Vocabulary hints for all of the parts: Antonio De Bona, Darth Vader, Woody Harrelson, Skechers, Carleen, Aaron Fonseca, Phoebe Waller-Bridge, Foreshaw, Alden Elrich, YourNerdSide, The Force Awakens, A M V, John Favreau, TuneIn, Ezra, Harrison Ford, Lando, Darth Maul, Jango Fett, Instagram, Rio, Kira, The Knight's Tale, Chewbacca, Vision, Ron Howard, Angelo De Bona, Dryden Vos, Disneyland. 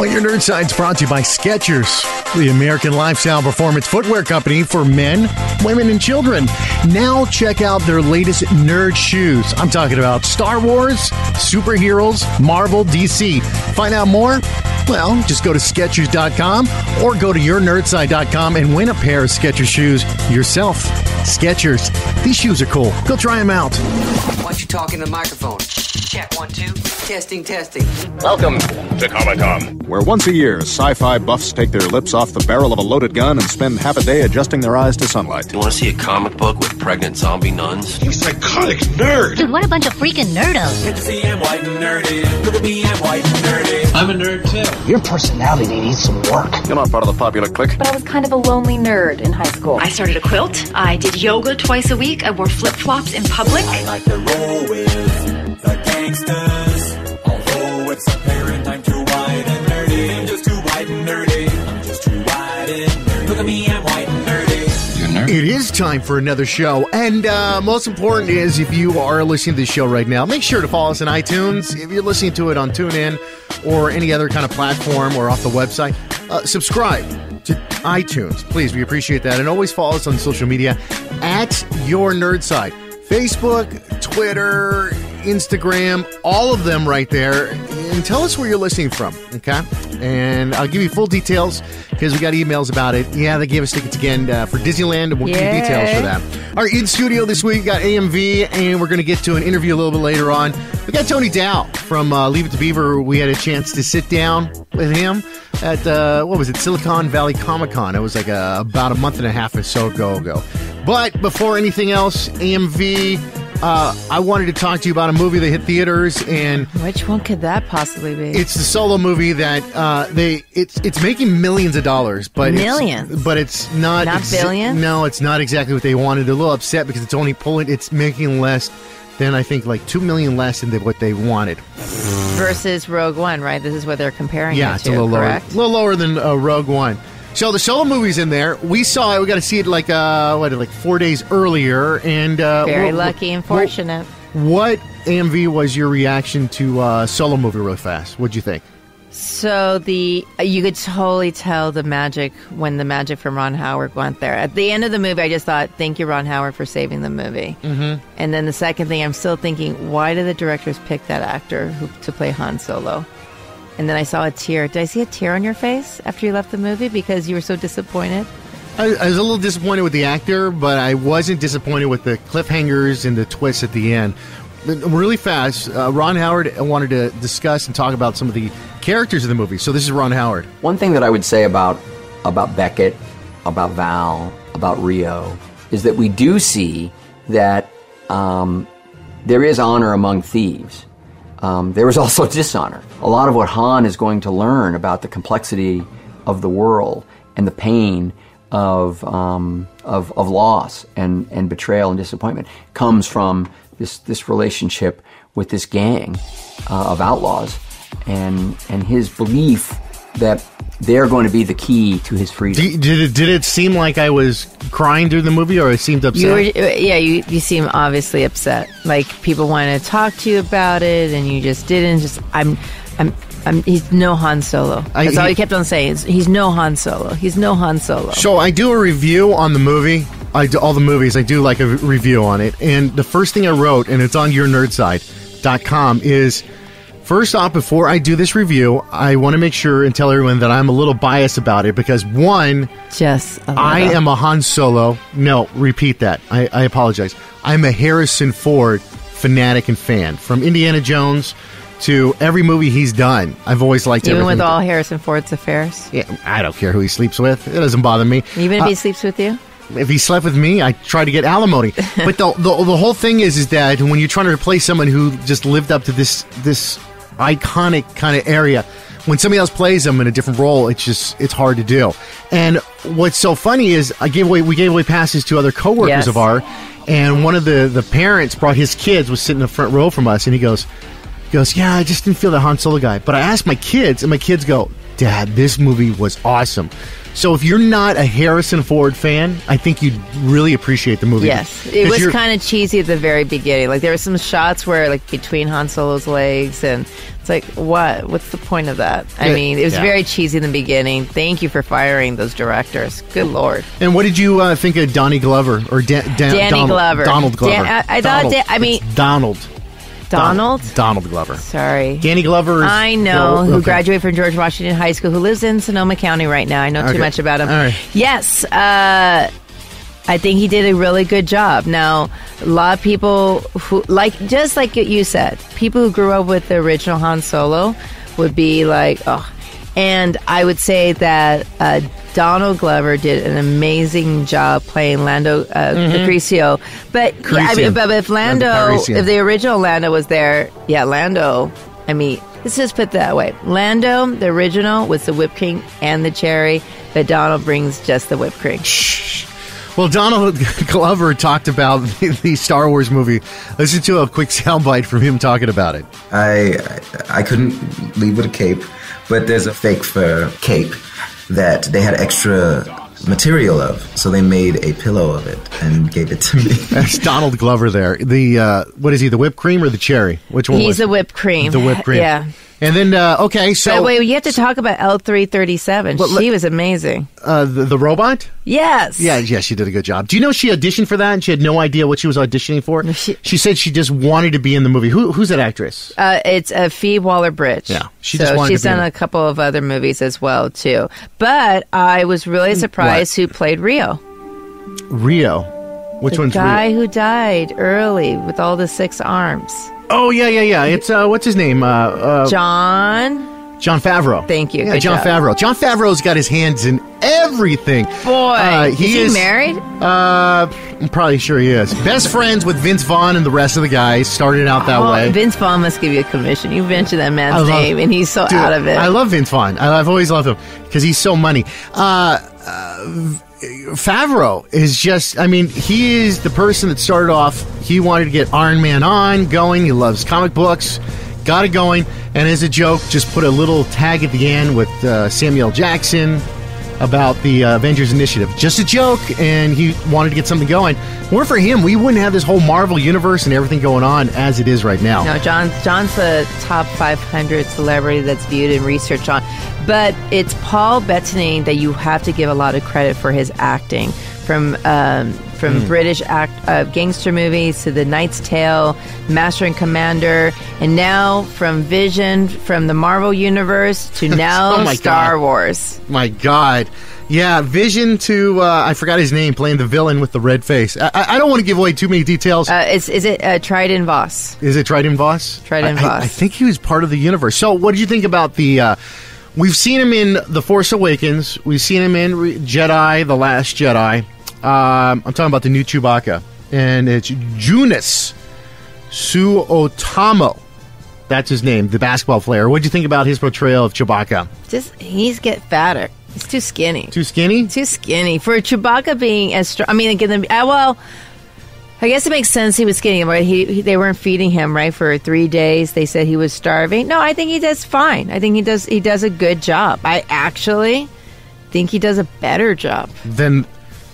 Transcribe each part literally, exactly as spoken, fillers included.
Well, Your Nerd Side's brought to you by Skechers, the American lifestyle performance footwear company for men, women, and children. Now check out their latest nerd shoes. I'm talking about Star Wars, superheroes, Marvel, D C. Find out more? Well, just go to Skechers dot com or go to Your Nerd Side dot com and win a pair of Skechers shoes yourself. Skechers. These shoes are cool. Go try them out. Why don't you talk in the microphone? Check one, two. Testing, testing. Welcome to Comic-Con, where once a year, sci-fi buffs take their lips off the barrel of a loaded gun and spend half a day adjusting their eyes to sunlight. You want to see a comic book with pregnant zombie nuns? You psychotic nerd! Dude, what a bunch of freaking nerdos! Good to see I'm white and nerdy. Look at me, I'm white and nerdy. I'm a nerd too. Your personality needs some work. You're not part of the popular clique. But I was kind of a lonely nerd in high school. I started a quilt. I did yoga twice a week. I wore flip-flops in public. I like to roll with the gangsters. Although it's apparent I'm too white and nerdy. I'm just too white and nerdy. I'm just too white and nerdy. Look at me, I'm white and nerdy. You're nerdy. It is time for another show. And uh, most important is, if you are listening to this show right now, make sure to follow us on iTunes. If you're listening to it on TuneIn or any other kind of platform or off the website, uh, subscribe to iTunes. Please, we appreciate that. And always follow us on social media at Your Nerd Side. Facebook, Twitter, Instagram, all of them right there. And tell us where you're listening from, okay? And I'll give you full details because we got emails about it. Yeah, they gave us tickets again uh, for Disneyland, and we'll give you details for that. All right, in studio this week, we got A M V, and we're going to get to an interview a little bit later on. We got Tony Dow from uh, Leave It to Beaver. We had a chance to sit down with him at, uh, what was it, Silicon Valley Comic-Con. It was like a, about a month and a half or so ago ago. But before anything else, A M V, uh, I wanted to talk to you about a movie that hit theaters, and which one could that possibly be? It's the Solo movie that uh, they it's it's making millions of dollars, but millions, it's, but it's not not exa- billion. No, it's not exactly what they wanted. They're a little upset because it's only pulling. It's making less than I think, like two million less than what they wanted. Versus Rogue One, right? This is what they're comparing. Yeah, it it's to, a little correct? lower, a little lower than uh, Rogue One. So the Solo movie's in there. We saw it. We got to see it like uh, what, like four days earlier, and uh, very we'll, lucky and fortunate. We'll, what A M V was your reaction to uh, Solo movie? Real fast, what'd you think? So the you could totally tell the magic when the magic from Ron Howard went there at the end of the movie. I just thought, thank you, Ron Howard, for saving the movie. Mm-hmm. And then the second thing, I'm still thinking, why did the directors pick that actor who, to play Han Solo? And then I saw a tear. Did I see a tear on your face after you left the movie because you were so disappointed? I, I was a little disappointed with the actor, but I wasn't disappointed with the cliffhangers and the twists at the end. But really fast, uh, Ron Howard wanted to discuss and talk about some of the characters in the movie. So this is Ron Howard. One thing that I would say about about Beckett, about Val, about Rio, is that we do see that um, there is honor among thieves. Um, there was also dishonor. A lot of what Han is going to learn about the complexity of the world and the pain of um, of, of loss and, and betrayal and disappointment comes from this this relationship with this gang uh, of outlaws and and his belief that they're going to be the key to his freedom. Did, did, it, did it seem like I was crying during the movie, or I seemed upset? You were, yeah, you, you seem obviously upset. Like, people wanted to talk to you about it, and you just didn't. Just I'm, I'm, I'm. He's no Han Solo. That's I, he, all he kept on saying. Is, he's no Han Solo. He's no Han Solo. So I do a review on the movie. I do, all the movies. I do like a review on it, and the first thing I wrote, and it's on your nerd side dot com, is, first off, before I do this review, I want to make sure and tell everyone that I'm a little biased about it because, one, just I am a Han Solo. No, repeat that. I, I apologize. I'm a Harrison Ford fanatic and fan. From Indiana Jones to every movie he's done, I've always liked everything. Even with all Harrison Ford's affairs? Yeah, I don't care who he sleeps with. It doesn't bother me. Even if uh, he sleeps with you? If he slept with me, I try to get alimony. But the, the the whole thing is, is that when you're trying to replace someone who just lived up to this this... iconic kind of area, when somebody else plays them in a different role, it's just it's hard to do. And what's so funny is I gave away we gave away passes to other coworkers yes. of ours, and one of the the parents brought his kids, was sitting in the front row from us, and he goes he goes yeah, I just didn't feel the Han Solo guy, but I asked my kids, and my kids go, Dad, this movie was awesome. So if you're not a Harrison Ford fan, I think you'd really appreciate the movie. Yes, it was kind of cheesy at the very beginning. Like, there were some shots where, like, between Han Solo's legs, and it's like, what? What's the point of that? I mean, it was yeah. very cheesy in the beginning. Thank you for firing those directors. Good Lord. And what did you uh, think of Donnie Glover? Or da- da- Danny Donald, Glover. Donald Glover. Dan- I, I Donald. thought, da- I mean... It's Donald. Donald? Donald Glover. Sorry. Danny Glover is... I know, Bill, who okay. graduated from George Washington High School, who lives in Sonoma County right now. I know okay. too much about him. All right. Yes, uh... I think he did a really good job. Now, a lot of people who, like, just like you said, people who grew up with the original Han Solo would be like, oh. And I would say that uh, Donald Glover did an amazing job playing Lando uh, mm-hmm. Capriccio. But, yeah, I mean, but if Lando, Lando if the original Lando was there, yeah, Lando, I mean, let's just put it that way. Lando, the original, was the whipped cream and the cherry, but Donald brings just the whipped cream. Shh. Well, Donald Glover talked about the Star Wars movie. Listen to a quick soundbite from him talking about it. I I couldn't leave with a cape, but there's a fake fur cape that they had extra material of, so they made a pillow of it and gave it to me. That's Donald Glover there. The uh, what is he, the whipped cream or the cherry? Which one He's was the whipped cream. The whipped cream. Yeah. And then, uh, okay, so... But wait, you have to talk about L three thirty-seven. Well, she was amazing. Uh, the, the robot? Yes. Yeah, yeah, she did a good job. Do you know she auditioned for that and she had no idea what she was auditioning for? She, she said she just wanted to be in the movie. Who, who's that actress? Uh, it's uh, Phoebe Waller-Bridge. Yeah, she just so wanted she's to be done in a couple of other movies as well, too. But I was really surprised what? who played Rio. Rio? Which the one's Rio? The guy who died early with all the six arms. Oh, yeah, yeah, yeah. It's, uh, what's his name? Uh, uh, John? John Favreau. Thank you. Yeah, John job. Favreau. John Favreau's got his hands in everything. Boy, uh, he is he is, married? Uh, I'm probably sure he is. Best friends with Vince Vaughn and the rest of the guys. Started out that oh, way. Vince Vaughn must give you a commission. You mentioned that man's love, name, and he's so dude, out of it. I love Vince Vaughn. I've always loved him, because he's so money. Uh... uh Favreau is just, I mean, he is the person that started off, he wanted to get Iron Man on, going, he loves comic books, got it going, and as a joke, just put a little tag at the end with uh, Samuel Jackson about the uh, Avengers Initiative. Just a joke, and he wanted to get something going. Weren't for him, we wouldn't have this whole Marvel universe and everything going on as it is right now. No, John, John's the top five hundred celebrity that's viewed and researched on. But it's Paul Bettany that you have to give a lot of credit for his acting. From um, from mm. British act, uh, gangster movies to The Knight's Tale, Master and Commander, and now from Vision, from the Marvel Universe to now oh Star God. Wars. My God. Yeah, Vision to, uh, I forgot his name, playing the villain with the red face. I, I don't want to give away too many details. Uh, is, is it uh, Dryden Vos? Is it Dryden Vos? Dryden Vos. I, I, I think he was part of the universe. So what did you think about the... Uh, we've seen him in The Force Awakens. We've seen him in Re- Jedi, The Last Jedi. Um, I'm talking about the new Chewbacca. And it's Joonas Suotamo. That's his name, the basketball player. What did you think about his portrayal of Chewbacca? Just he's get fatter. He's too skinny. Too skinny? Too skinny. For Chewbacca being as strong. I mean, again, well... I guess it makes sense he was skinny, right? He, he they weren't feeding him, right? For three days, they said he was starving. No, I think he does fine. I think he does he does a good job. I actually think he does a better job than,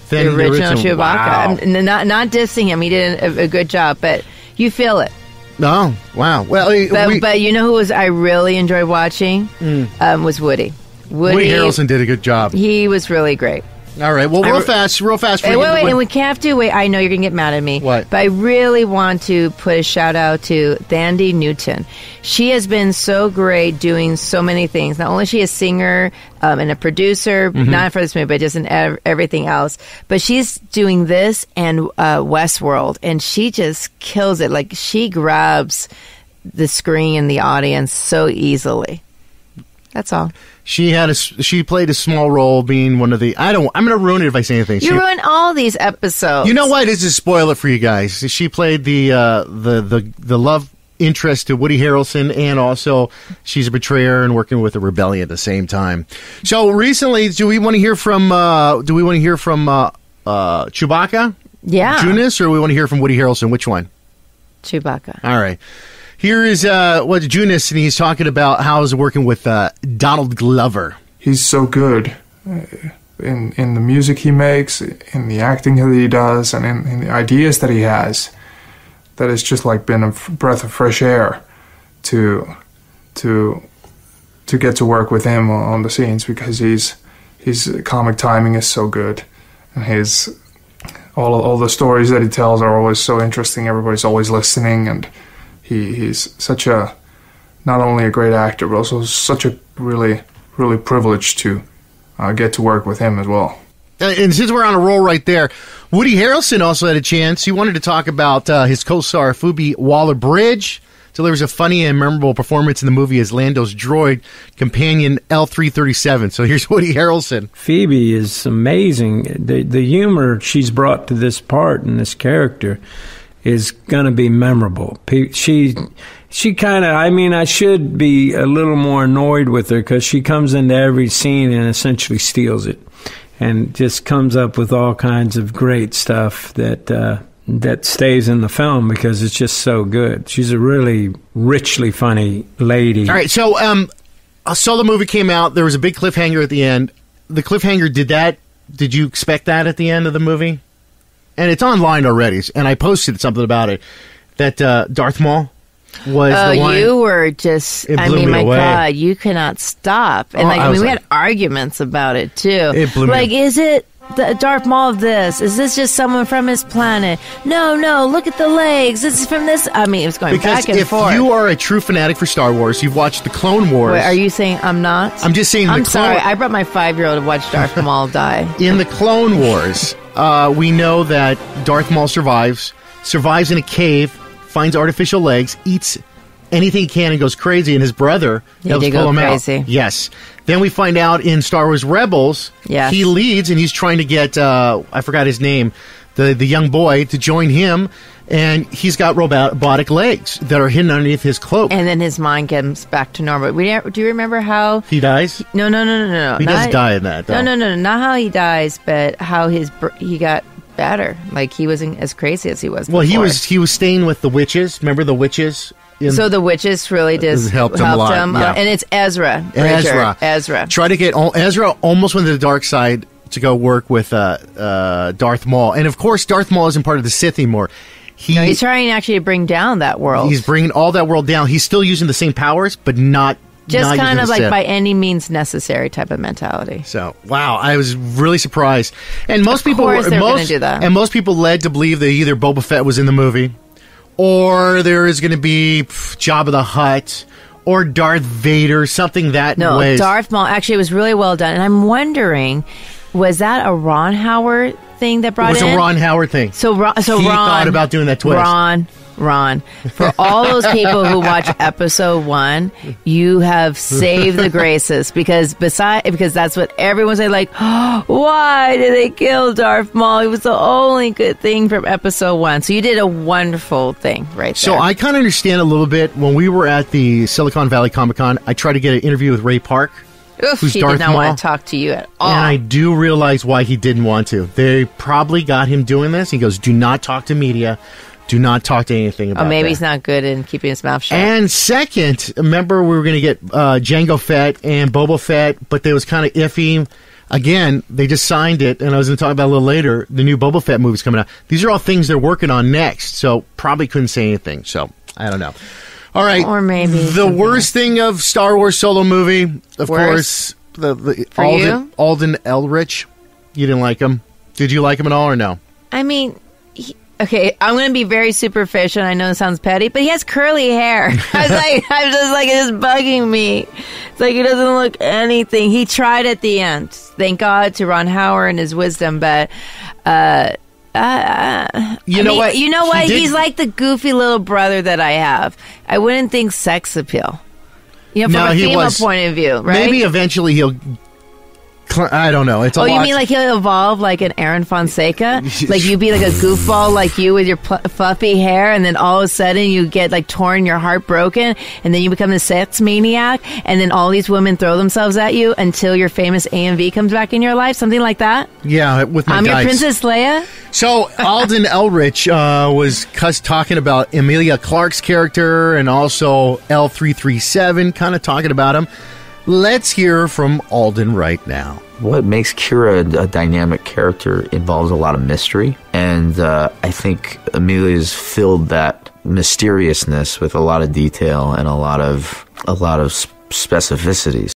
than the original, original. Chewbacca. Wow. I'm not not dissing him. He did a, a good job, but you feel it. No, oh, wow. Well, but, we, but you know who was I really enjoyed watching mm. um, was Woody. Woody. Woody Harrelson did a good job. He was really great. All right. Well, real I, fast, real fast. For wait, wait, wait, and we can't have to wait. I know you're going to get mad at me. What? But I really want to put a shout out to Thandie Newton. She has been so great doing so many things. Not only is she a singer um, and a producer, mm-hmm. not for this movie, but just in ev- everything else. But she's doing this and uh, Westworld, and she just kills it. Like, she grabs the screen and the audience so easily. That's all. She had a she played a small role, being one of the I don't I'm going to ruin it if I say anything. You she, ruin all these episodes. You know what? This is a spoiler for you guys. She played the uh, the the the love interest to Woody Harrelson, and also she's a betrayer and working with the rebellion at the same time. So recently, do we want to hear from uh, do we want to hear from uh, uh, Chewbacca? Yeah, Joonas, or we want to hear from Woody Harrelson? Which one? Chewbacca. All right. Here is uh, what Joonas, and he's talking about how he's working with uh, Donald Glover. He's so good in in the music he makes, in the acting that he does, and in, in the ideas that he has. That it's just like been a breath of fresh air to to to get to work with him on the scenes, because he's his comic timing is so good, and his all all the stories that he tells are always so interesting. Everybody's always listening, and he he's such a not only a great actor, but also such a really really privilege to uh, get to work with him as well. And since we're on a roll right there, Woody Harrelson also had a chance. He wanted to talk about uh, his co-star, Phoebe Waller-Bridge. Delivers a funny and memorable performance in the movie as Lando's droid companion, L three thirty-seven. So here's Woody Harrelson. Phoebe is amazing. The, the humor she's brought to this part and this character is going to be memorable. She... She kind of, I mean, I should be a little more annoyed with her, because she comes into every scene and essentially steals it, and just comes up with all kinds of great stuff that uh, that stays in the film because it's just so good. She's a really richly funny lady. All right, so um, I saw the movie came out. There was a big cliffhanger at the end. The cliffhanger, did that? Did you expect that at the end of the movie? And it's online already, and I posted something about it. That uh, Darth Maul. Was oh, the one. You were just, I mean, me my away. God, you cannot stop. And oh, like, I, I mean, we like, had arguments about it, too. It blew like, me is it the Darth Maul of this? Is this just someone from his planet? No, no, look at the legs. This is from this. I mean, it was going because back and forth. Because if you are a true fanatic for Star Wars, you've watched the Clone Wars. Wait, are you saying I'm not? I'm just saying I'm the Clone Wars. I'm sorry, I brought my five-year-old to watch Darth Maul die. In the Clone Wars, uh, we know that Darth Maul survives, survives in a cave, finds artificial legs, eats anything he can, and goes crazy. And his brother he helps pull him crazy. out. Yes. Then we find out in Star Wars Rebels, yes. he leads, and he's trying to get, uh, I forgot his name, the, the young boy to join him. And he's got robotic legs that are hidden underneath his cloak. And then his mind comes back to normal. We don't, do you remember how... He dies? No, no, no, no, no. He not, doesn't die in that, though. No, no, no, no. Not how he dies, but how his he got... better, like he wasn't as crazy as he was before. Well, he was he was staying with the witches. Remember the witches? In, so the witches really just helped, helped him a lot. Him. Yeah. And it's Ezra. Ezra. Ezra. Try to get Ezra almost went to the dark side to go work with uh, uh, Darth Maul, and of course Darth Maul isn't part of the Sith anymore. He, no, he's trying actually to bring down that world. He's bringing all that world down. He's still using the same powers, but not. Just kind of like by any means necessary type of mentality. So, wow, I was really surprised. And most people were going to do that. And most people led to believe that either Boba Fett was in the movie, or there is going to be Jabba the Hutt, or Darth Vader, something that no, way. No, Darth Maul. Actually, it was really well done. And I'm wondering, was that a Ron Howard thing that brought in? It was a Ron Howard thing. So, Ron, so he Ron, thought about doing that twist. Ron. Ron, for all those people who watch episode one, you have saved the graces, because beside because that's what everyone's saying, like, oh, why did they kill Darth Maul? It was the only good thing from episode one. So you did a wonderful thing right there. So I kind of understand a little bit. When we were at the Silicon Valley Comic-Con, I tried to get an interview with Ray Park. Oof, who's he Darth did not Maul. want to talk to you at all. And I do realize why he didn't want to. They probably got him doing this. He goes, do not talk to media. Do not talk to anything about that. Oh, maybe that. He's not good in keeping his mouth shut. And second, remember we were going to get uh, Jango Fett and Boba Fett, but they was kind of iffy. Again, they just signed it, and I was going to talk about it a little later, the new Boba Fett movie's coming out. These are all things they're working on next, so probably couldn't say anything. So, I don't know. All right. Or maybe. The worst like. thing of Star Wars solo movie, of worst? course. The, the, For Alden, you? Alden Elrich. You didn't like him. Did you like him at all or no? I mean... He Okay, I'm going to be very superficial, and I know it sounds petty, but he has curly hair. I was like, I'm just like, it's bugging me. It's like, he doesn't look anything. He tried at the end. Thank God to Ron Howard and his wisdom, but, uh, uh, you I know mean, what? You know what? He He's like the goofy little brother that I have. I wouldn't think sex appeal. You know, from no, a female was, point of view, right? Maybe eventually he'll... I don't know. It's a oh, lot. You mean like he'll evolve like an Aaron Fonseca? Like you be like a goofball like you with your fluffy hair, and then all of a sudden you get like torn, your heart broken, and then you become a sex maniac, and then all these women throw themselves at you until your famous A M V comes back in your life? Something like that? Yeah, with my I'm guys. your Princess Leia? So Alden Elrich uh, was cuss talking about Emilia Clarke's character and also L three thirty-seven, kind of talking about him. Let's hear from Alden right now. What makes Kira a, a dynamic character involves a lot of mystery, and uh, I think Amelia's filled that mysteriousness with a lot of detail and a lot of a lot of specificity.